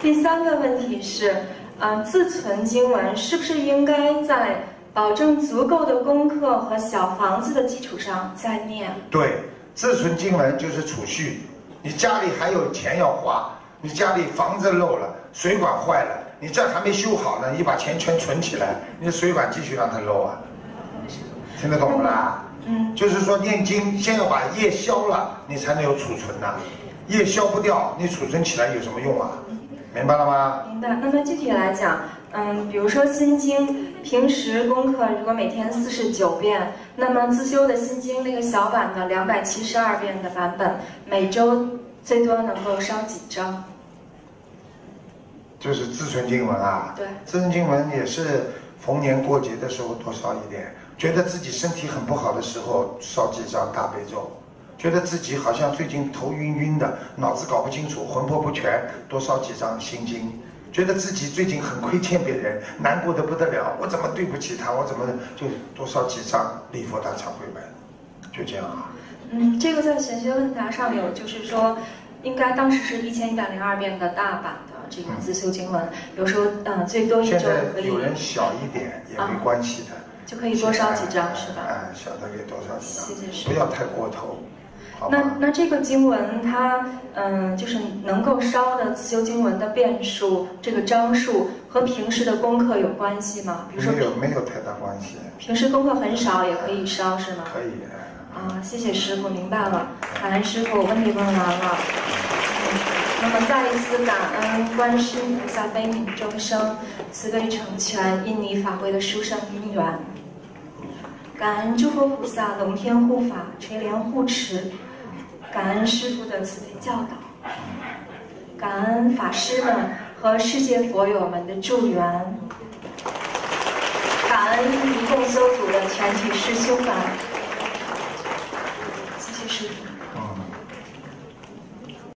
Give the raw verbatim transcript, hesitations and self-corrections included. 第三个问题是，呃，自存经文是不是应该在保证足够的功课和小房子的基础上再念？对，自存经文就是储蓄。你家里还有钱要花，你家里房子漏了，水管坏了，你这还没修好呢，你把钱全存起来，你水管继续让它漏啊。听得懂不啦？嗯，就是说念经先要把业消了，你才能有储存呐、啊。业消不掉，你储存起来有什么用啊？明白了吗？明白。那么具体来讲，嗯，比如说心经，平时功课如果每天四十九遍，那么自修的心经那个小版的两百七十二遍的版本，每周最多能够烧几张？就是自存经文啊。对。自存经文也是逢年过节的时候多烧一点，觉得自己身体很不好的时候烧几张大悲咒。觉得自己好像最近头晕晕的，脑子搞不清楚，魂魄不全，多烧几张心经。觉得自己最近很亏欠别人，难过的不得了，我怎么对不起他，我怎么就多烧几张礼佛大忏悔文，就这样啊。嗯，这个在玄学问答上有，就是说，应该当时是一千一百零二遍的大版的这个自修经文，嗯、有时候嗯最多一周可以。现在有人小一点也没关系的，嗯、就可以多烧几张是吧？哎、嗯，小的给多烧几张，谢谢不要太过头。那那这个经文它，嗯、呃，就是能够烧的自修经文的遍数，这个章数和平时的功课有关系吗？比如说没有，没有太大关系。平时功课很少也可以烧是吗？可以。啊，谢谢师傅，明白了，感恩师傅，问题问完了。那么再一次感恩观世音菩萨悲悯众生，慈悲成全印尼法会的殊胜因缘。感恩诸佛菩萨龙天护法垂帘护持。感恩师父的慈悲教导，感恩法师们和世界佛友们的助缘，感恩一共修组的全体师兄们，谢谢师父。